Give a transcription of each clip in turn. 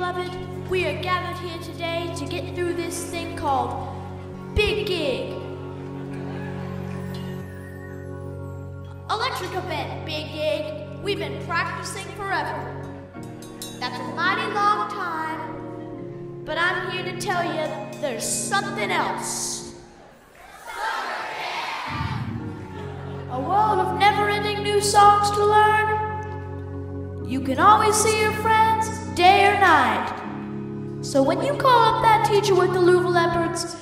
beloved, we are gathered here today to get through this thing called BiG GiG. Electrical band, BiG GiG. We've been practicing forever. That's a mighty long time, but I'm here to tell you there's something else. Summer Jam! A world of never-ending new songs to learn. You can always see your friends day or night. So when you call up that teacher with the Louisville Leopards,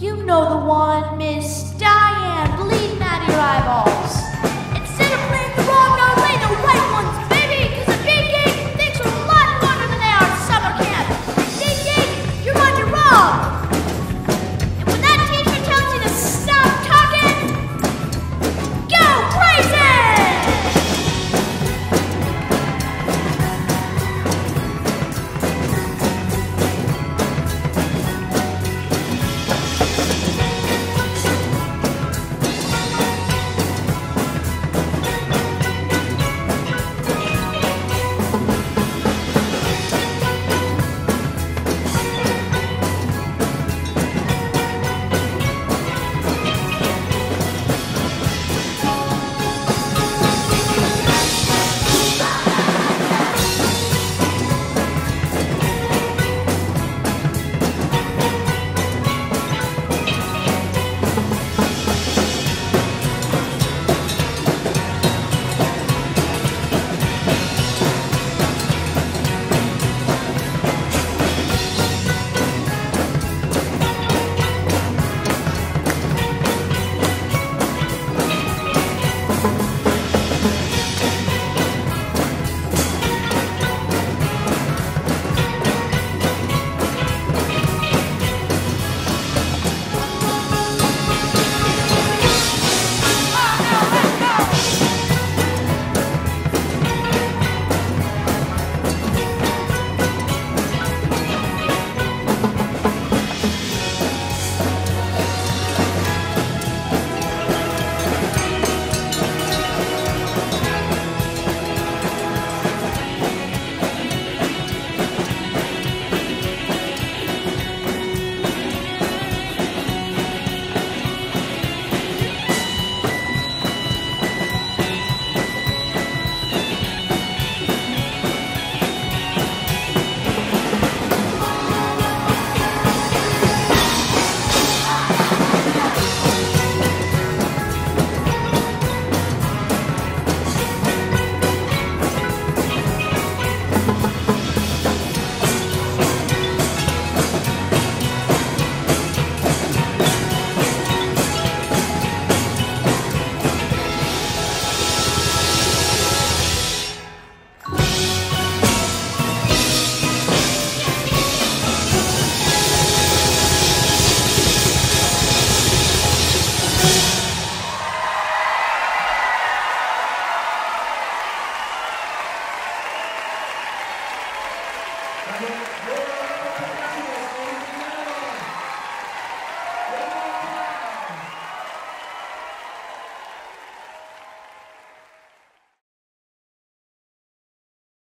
you know the one, Miss Diane Belina, at your eyeballs.